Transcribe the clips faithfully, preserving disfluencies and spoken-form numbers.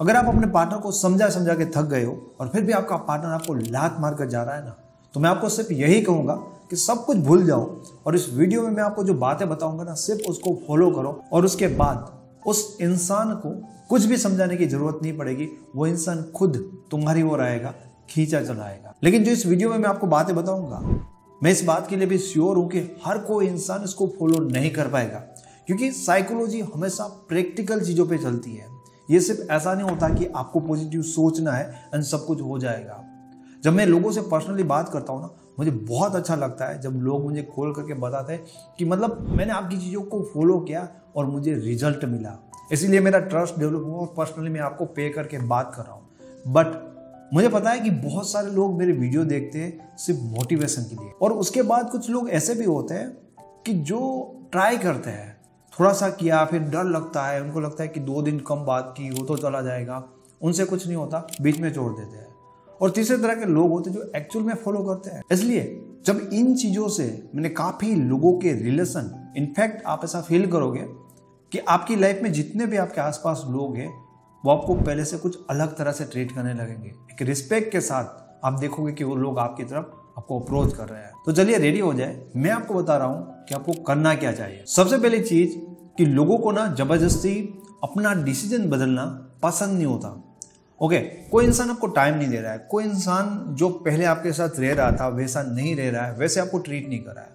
अगर आप अपने पार्टनर को समझा समझा के थक गए हो और फिर भी आपका पार्टनर आपको लात मार कर जा रहा है ना, तो मैं आपको सिर्फ यही कहूंगा कि सब कुछ भूल जाओ और इस वीडियो में मैं आपको जो बातें बताऊंगा ना, सिर्फ उसको फॉलो करो और उसके बाद उस इंसान को कुछ भी समझाने की जरूरत नहीं पड़ेगी। वो इंसान खुद तुम्हारी ओर आएगा, खींचा चलाएगा। लेकिन जो इस वीडियो में मैं आपको बातें बताऊंगा, मैं इस बात के लिए भी श्योर हूं कि हर कोई इंसान इसको फॉलो नहीं कर पाएगा, क्योंकि साइकोलॉजी हमेशा प्रैक्टिकल चीज़ों पे चलती है। ये सिर्फ ऐसा नहीं होता कि आपको पॉजिटिव सोचना है एंड सब कुछ हो जाएगा। जब मैं लोगों से पर्सनली बात करता हूँ ना, मुझे बहुत अच्छा लगता है जब लोग मुझे कॉल करके बताते हैं कि मतलब मैंने आपकी चीज़ों को फॉलो किया और मुझे रिजल्ट मिला, इसीलिए मेरा ट्रस्ट डेवलप हुआ और पर्सनली मैं आपको पे करके बात कर रहा हूँ। बट मुझे पता है कि बहुत सारे लोग मेरे वीडियो देखते हैं सिर्फ मोटिवेशन के लिए, और उसके बाद कुछ लोग ऐसे भी होते हैं कि जो ट्राई करते हैं, थोड़ा सा किया, फिर डर लगता है, उनको लगता है कि दो दिन कम बात की हो तो चला जाएगा, उनसे कुछ नहीं होता, बीच में छोड़ देते हैं। और तीसरे तरह के लोग होते हैं जो एक्चुअल में फॉलो करते हैं। इसलिए जब इन चीज़ों से मैंने काफ़ी लोगों के रिलेशन, इनफैक्ट आप ऐसा फील करोगे कि आपकी लाइफ में जितने भी आपके आसपास लोग हैं वो आपको पहले से कुछ अलग तरह से ट्रीट करने लगेंगे। एक रिस्पेक्ट के साथ आप देखोगे कि वो लोग आपकी तरफ आपको अप्रोच कर रहे हैं। तो चलिए रेडी हो जाए, मैं आपको बता रहा हूँ कि आपको करना क्या चाहिए। सबसे पहली चीज कि लोगों को ना जबरदस्ती अपना डिसीजन बदलना पसंद नहीं होता। ओके, कोई इंसान आपको टाइम नहीं दे रहा है, कोई इंसान जो पहले आपके साथ रह रहा था वैसा नहीं रह रहा है, वैसे आपको ट्रीट नहीं कर रहा है,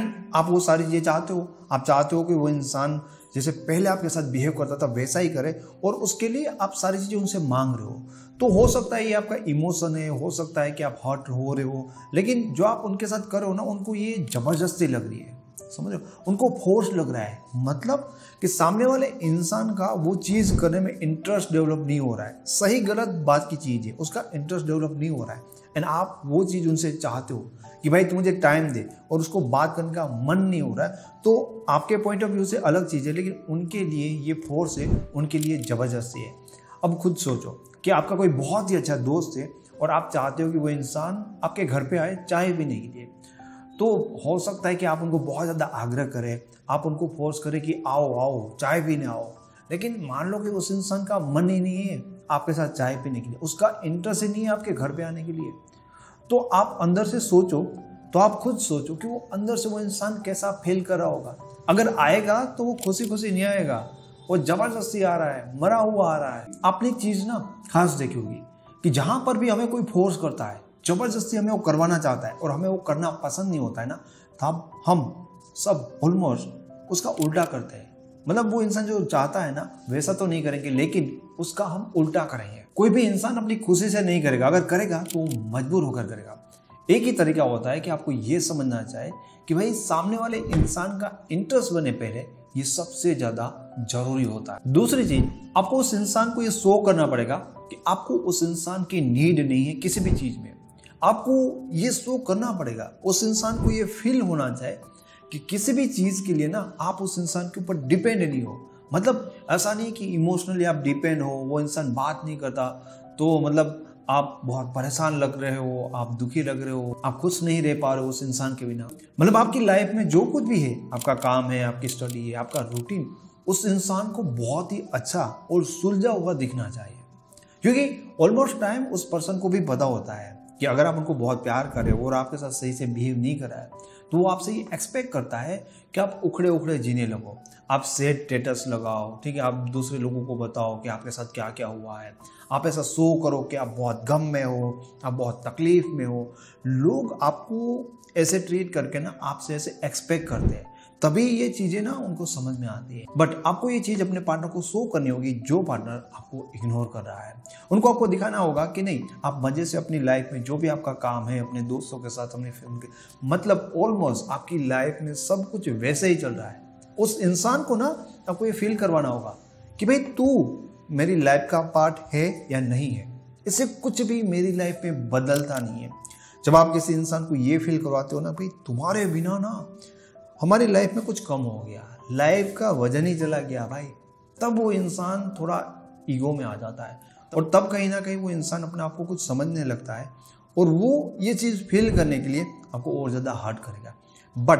एंड आप वो सारी चीज़ें चाहते हो। आप चाहते हो कि वो इंसान जैसे पहले आपके साथ बिहेव करता था वैसा ही करे, और उसके लिए आप सारी चीज़ें उनसे मांग रहे हो। तो हो सकता है ये आपका इमोशन है, हो सकता है कि आप हर्ट हो रहे हो, लेकिन जो आप उनके साथ कर रहे हो ना, उनको ये ज़बरदस्ती लग रही है, समझ रहे हो, उनको फोर्स लग रहा है। मतलब कि सामने वाले इंसान का वो चीज़ करने में इंटरेस्ट डेवलप नहीं हो रहा है। सही गलत बात की चीज़ है, उसका इंटरेस्ट डेवलप नहीं हो रहा है, एंड आप वो चीज़ उनसे चाहते हो कि भाई तू मुझे टाइम दे, और उसको बात करने का मन नहीं हो रहा है। तो आपके पॉइंट ऑफ व्यू से अलग चीज़ है, लेकिन उनके लिए ये फोर्स है, उनके लिए ज़बरदस्ती है। अब खुद सोचो कि आपका कोई बहुत ही अच्छा दोस्त है और आप चाहते हो कि वो इंसान आपके घर पे आए चाय भी नहीं दे, तो हो सकता है कि आप उनको बहुत ज़्यादा आग्रह करें, आप उनको फोर्स करें कि आओ आओ चाय पीने आओ, लेकिन मान लो कि उस इंसान का मन ही नहीं है आपके साथ चाय पीने के लिए, उसका इंटरेस्ट ही नहीं है आपके घर पे आने के लिए। तो आप अंदर से सोचो, तो आप खुद सोचो कि वो अंदर से वो इंसान कैसा फील कर रहा होगा। अगर आएगा तो वो खुशी खुशी नहीं आएगा, वो जबरदस्ती आ रहा है, मरा हुआ आ रहा है। आपने चीज़ ना खास देखी होगी कि जहाँ पर भी हमें कोई फोर्स करता है, जबरदस्ती हमें वो करवाना चाहता है और हमें वो करना पसंद नहीं होता है ना, तब हम सब ऑलमोस्ट उसका उल्टा करते हैं। मतलब वो इंसान जो चाहता है ना वैसा तो नहीं करेंगे, लेकिन उसका हम उल्टा करेंगे। कोई भी इंसान अपनी खुशी से नहीं करेगा, अगर करेगा तो मजबूर होकर करेगा। एक ही तरीका होता है कि आपको ये समझना चाहिए कि भाई सामने वाले इंसान का इंटरेस्ट बने पहले, ये सबसे ज़्यादा जरूरी होता है। दूसरी चीज़, आपको उस इंसान को ये शो करना पड़ेगा कि आपको उस इंसान की नीड नहीं है किसी भी चीज़ में। आपको ये शो करना पड़ेगा, उस इंसान को ये फील होना चाहिए कि किसी भी चीज़ के लिए ना आप उस इंसान के ऊपर डिपेंड नहीं हो। मतलब ऐसा नहीं कि इमोशनली आप डिपेंड हो, वो इंसान बात नहीं करता तो मतलब आप बहुत परेशान लग रहे हो, आप दुखी लग रहे हो, आप खुश नहीं रह पा रहे हो उस इंसान के बिना। मतलब आपकी लाइफ में जो कुछ भी है, आपका काम है, आपकी स्टडी है, आपका रूटीन, उस इंसान को बहुत ही अच्छा और सुलझा हुआ दिखना चाहिए, क्योंकि ऑलमोस्ट टाइम उस पर्सन को भी पता होता है कि अगर आप उनको बहुत प्यार कर रहे हो और आपके साथ सही से बिहेव नहीं कर रहा है, तो वो आपसे ये एक्सपेक्ट करता है कि आप उखड़े उखड़े जीने लगो, आप सैड स्टेटस लगाओ, ठीक है, आप दूसरे लोगों को बताओ कि आपके साथ क्या क्या हुआ है, आप ऐसा शो करो कि आप बहुत गम में हो, आप बहुत तकलीफ में हो। लोग आपको ऐसे ट्रीट करके ना आपसे ऐसे एक्सपेक्ट करते हैं, तभी ये चीज़ें ना उनको समझ में आती है। बट आपको ये चीज़ अपने पार्टनर को शो करनी होगी जो पार्टनर आपको इग्नोर कर रहा है। उनको आपको दिखाना होगा कि नहीं, आप मज़े से अपनी लाइफ में जो भी आपका काम है, अपने दोस्तों के साथ, अपने फ्रेंड के, मतलब ऑलमोस्ट आपकी लाइफ में सब कुछ वैसे ही चल रहा है। उस इंसान को ना आपको ये फील करवाना होगा कि भाई तू मेरी लाइफ का पार्ट है या नहीं है, इससे कुछ भी मेरी लाइफ में बदलता नहीं है। जब आप किसी इंसान को ये फील करवाते हो ना, भाई तुम्हारे बिना ना हमारी लाइफ में कुछ कम हो गया, लाइफ का वजन ही चला गया भाई, तब वो इंसान थोड़ा ईगो में आ जाता है, और तब कहीं ना कहीं वो इंसान अपने आप को कुछ समझने लगता है, और वो ये चीज़ फील करने के लिए आपको और ज़्यादा हार्ड करेगा। बट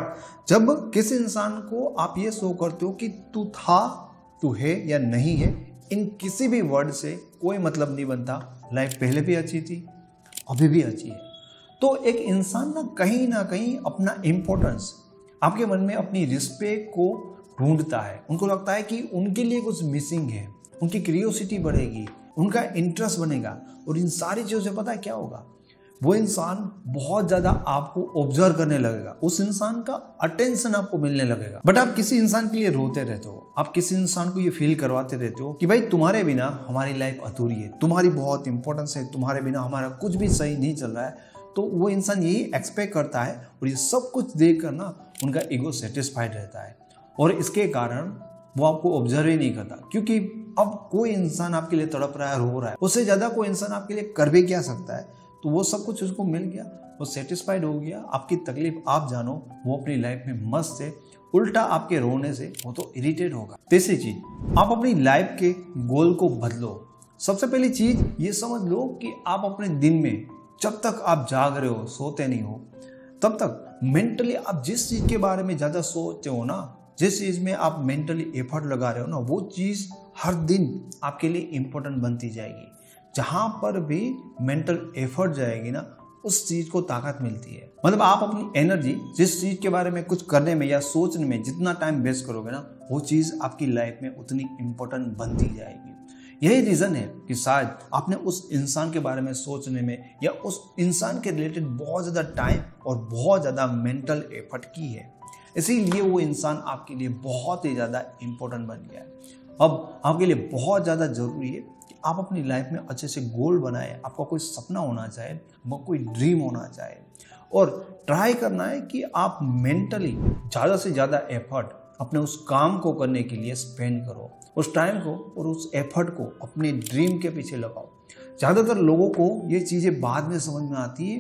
जब किसी इंसान को आप ये शो करते हो कि तू था, तू है या नहीं है, इन किसी भी वर्ड से कोई मतलब नहीं बनता। लाइफ पहले भी अच्छी थी, अभी भी अच्छी है। तो एक इंसान ना कहीं ना कहीं अपना इम्पोर्टेंस आपके मन में अपनी रिस्पेक्ट को ढूंढता है। उनको लगता है कि उनके लिए कुछ मिसिंग है, उनकी क्यूरियोसिटी बढ़ेगी, उनका इंटरेस्ट बनेगा और इन सारी चीज़ों से पता है क्या होगा, वो इंसान बहुत ज़्यादा आपको ऑब्जर्व करने लगेगा, उस इंसान का अटेंशन आपको मिलने लगेगा। बट आप किसी इंसान के लिए रोते रहते हो, आप किसी इंसान को ये फील करवाते रहते हो कि भाई तुम्हारे बिना हमारी लाइफ अधूरी है, तुम्हारी बहुत इंपॉर्टेंस है, तुम्हारे बिना हमारा कुछ भी सही नहीं चल रहा है। तो वो इंसान यही एक्सपेक्ट करता है और ये सब कुछ देख कर ना उनका ईगो सेटिस्फाइड रहता है और इसके कारण वो आपको ऑब्जर्व ही नहीं करता, क्योंकि अब कोई इंसान आपके लिए तड़प रहा है, रो रहा है, उससे ज़्यादा कोई इंसान आपके लिए कर भी क्या सकता है। तो वो सब कुछ उसको मिल गया, वो सेटिस्फाइड हो गया, आपकी तकलीफ आप जानो, वो अपनी लाइफ में मस्त है। उल्टा आपके रोने से वो तो इरिटेट होगा। तीसरी चीज़, आप अपनी लाइफ के गोल को बदलो। सबसे पहली चीज़ ये समझ लो कि आप अपने दिन में जब तक आप जाग रहे हो, सोते नहीं हो, तब तक मेंटली आप जिस चीज़ के बारे में ज़्यादा सोचते हो ना, जिस चीज़ में आप मेंटली एफर्ट लगा रहे हो ना, वो चीज़ हर दिन आपके लिए इम्पोर्टेंट बनती जाएगी। जहाँ पर भी मेंटल एफर्ट जाएगी ना, उस चीज़ को ताकत मिलती है। मतलब आप अपनी एनर्जी जिस चीज़ के बारे में कुछ करने में या सोचने में जितना टाइम वेस्ट करोगे ना, वो चीज़ आपकी लाइफ में उतनी इम्पोर्टेंट बनती जाएगी। यही रीज़न है कि शायद आपने उस इंसान के बारे में सोचने में या उस इंसान के रिलेटेड बहुत ज़्यादा टाइम और बहुत ज़्यादा मेंटल एफर्ट की है, इसीलिए वो इंसान आपके लिए बहुत ही ज़्यादा इम्पोर्टेंट बन गया है। अब आपके लिए बहुत ज़्यादा ज़रूरी है कि आप अपनी लाइफ में अच्छे से गोल बनाए। आपका कोई सपना होना चाहिए, आपका कोई ड्रीम होना चाहिए, और ट्राई करना है कि आप मेंटली ज़्यादा से ज़्यादा एफर्ट अपने उस काम को करने के लिए स्पेंड करो, उस टाइम को और उस एफर्ट को अपने ड्रीम के पीछे लगाओ। ज़्यादातर लोगों को ये चीज़ें बाद में समझ में आती है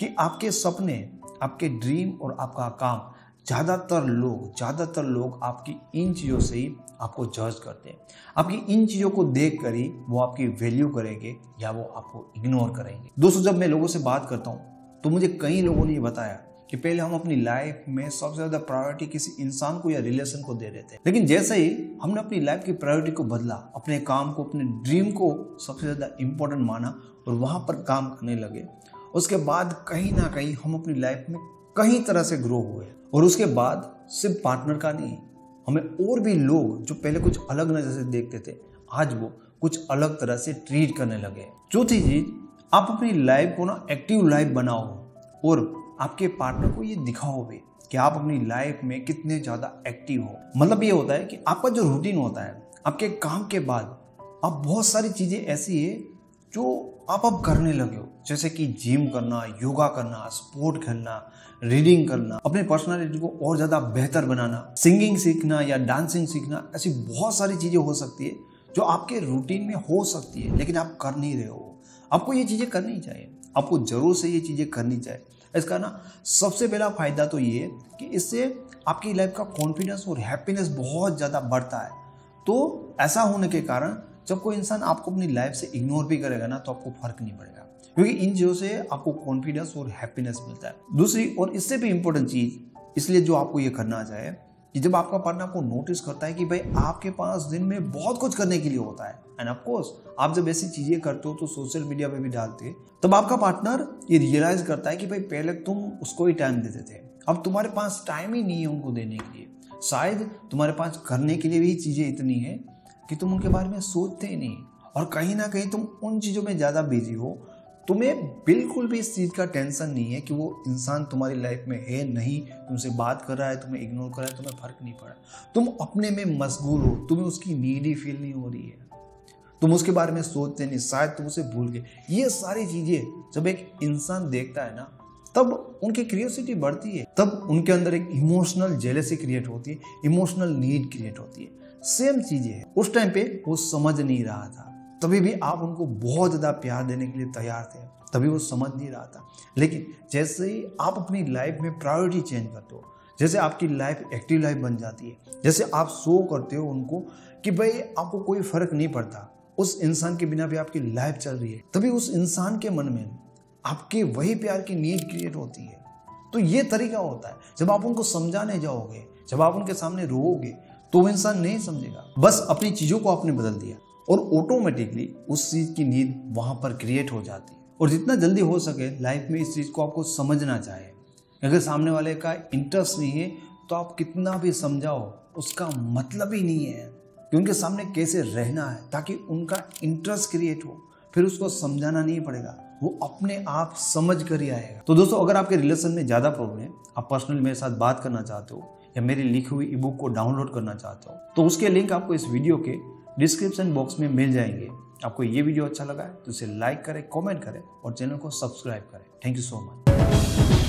कि आपके सपने, आपके ड्रीम और आपका काम, ज़्यादातर लोग ज़्यादातर लोग आपकी इन चीज़ों से ही आपको जज करते हैं। आपकी इन चीज़ों को देख कर ही वो आपकी वैल्यू करेंगे या वो आपको इग्नोर करेंगे। दोस्तों, जब मैं लोगों से बात करता हूँ तो मुझे कई लोगों ने ये बताया कि पहले हम अपनी लाइफ में सबसे ज़्यादा प्रायोरिटी किसी इंसान को या रिलेशन को दे रहे थे, लेकिन जैसे ही हमने अपनी लाइफ की प्रायोरिटी को बदला, अपने काम को, अपने ड्रीम को सबसे ज़्यादा इम्पोर्टेंट माना और वहाँ पर काम करने लगे, उसके बाद कहीं ना कहीं हम अपनी लाइफ में कई तरह से ग्रो हुए। और उसके बाद सिर्फ पार्टनर का नहीं, हमें और भी लोग जो पहले कुछ अलग नजर से देखते थे, आज वो कुछ अलग तरह से ट्रीट करने लगे। चौथी चीज, आप अपनी लाइफ को ना एक्टिव लाइफ बनाओ और आपके पार्टनर को ये दिखाओ भी कि आप अपनी लाइफ में कितने ज़्यादा एक्टिव हो। मतलब ये होता है कि आपका जो रूटीन होता है, आपके काम के बाद आप बहुत सारी चीज़ें ऐसी है जो आप अब करने लगे हो, जैसे कि जिम करना, योगा करना, स्पोर्ट खेलना, रीडिंग करना, अपने पर्सनालिटी को और ज़्यादा बेहतर बनाना, सिंगिंग सीखना या डांसिंग सीखना। ऐसी बहुत सारी चीज़ें हो सकती है जो आपके रूटीन में हो सकती है, लेकिन आप कर नहीं रहे हो। आपको ये चीज़ें करनी चाहिए, आपको ज़रूर से ये चीज़ें करनी चाहिए। इसका ना सबसे पहला फ़ायदा तो ये है कि इससे आपकी लाइफ का कॉन्फिडेंस और हैप्पीनेस बहुत ज़्यादा बढ़ता है। तो ऐसा होने के कारण जब कोई इंसान आपको अपनी लाइफ से इग्नोर भी करेगा ना, तो आपको फर्क नहीं पड़ेगा, क्योंकि इन चीज़ों से आपको कॉन्फिडेंस और हैप्पीनेस मिलता है। दूसरी और इससे भी इम्पोर्टेंट चीज़, इसलिए जो आपको ये करना चाहिए कि जब आपका पार्टनर आपको नोटिस करता है कि भाई आपके पास दिन में बहुत कुछ करने के लिए होता है, एंड ऑफकोर्स आप जब ऐसी चीज़ें करते हो तो सोशल मीडिया पर भी डालते हैं, तब आपका पार्टनर ये रियलाइज़ करता है कि भाई पहले तुम उसको ही टाइम देते थे, अब तुम्हारे पास टाइम ही नहीं है उनको देने के लिए। शायद तुम्हारे पास करने के लिए भी चीज़ें इतनी हैं कि तुम उनके बारे में सोचते ही नहीं, और कहीं ना कहीं तुम उन चीज़ों में ज़्यादा बिजी हो। तुम्हें बिल्कुल भी इस चीज़ का टेंशन नहीं है कि वो इंसान तुम्हारी लाइफ में है नहीं, तुमसे बात कर रहा है, तुम्हें इग्नोर कर रहा है, तुम्हें फ़र्क नहीं पड़ा। तुम अपने में मशगूल हो, तुम्हें उसकी नीड ही फील नहीं हो रही है, तुम उसके बारे में सोचते नहीं, शायद तुम उसे भूल गए। ये सारी चीज़ें जब एक इंसान देखता है ना, तब उनकी क्यूरियोसिटी बढ़ती है, तब उनके अंदर एक इमोशनल जेलेसी क्रिएट होती है, इमोशनल नीड क्रिएट होती है। सेम चीज़ें हैं, उस टाइम पे वो समझ नहीं रहा था, तभी भी आप उनको बहुत ज़्यादा प्यार देने के लिए तैयार थे, तभी वो समझ नहीं रहा था। लेकिन जैसे ही आप अपनी लाइफ में प्रायोरिटी चेंज करते हो, जैसे आपकी लाइफ एक्टिव लाइफ बन जाती है, जैसे आप शो करते हो उनको कि भाई आपको कोई फ़र्क नहीं पड़ता, उस इंसान के बिना भी आपकी लाइफ चल रही है, तभी उस इंसान के मन में आपके वही प्यार की नीड क्रिएट होती है। तो ये तरीका होता है, जब आप उनको समझाने जाओगे, जब आप उनके सामने रोओगे, तो वो इंसान नहीं समझेगा। बस अपनी चीज़ों को आपने बदल दिया, और ऑटोमेटिकली उस चीज़ की नीड वहाँ पर क्रिएट हो जाती है। और जितना जल्दी हो सके लाइफ में इस चीज़ को आपको समझना चाहिए। अगर सामने वाले का इंटरेस्ट नहीं है तो आप कितना भी समझाओ उसका मतलब ही नहीं है कि उनके सामने कैसे रहना है ताकि उनका इंटरेस्ट क्रिएट हो। फिर उसको समझाना नहीं पड़ेगा, वो अपने आप समझ कर ही आएगा। तो दोस्तों, अगर आपके रिलेशन में ज़्यादा प्रॉब्लम है, आप पर्सनल मेरे साथ बात करना चाहते हो या मेरी लिखी हुई ई बुक को डाउनलोड करना चाहते हो तो उसके लिंक आपको इस वीडियो के डिस्क्रिप्शन बॉक्स में मिल जाएंगे। आपको ये वीडियो अच्छा लगा है तो इसे लाइक करें, कमेंट करें और चैनल को सब्सक्राइब करें। Thank you so much.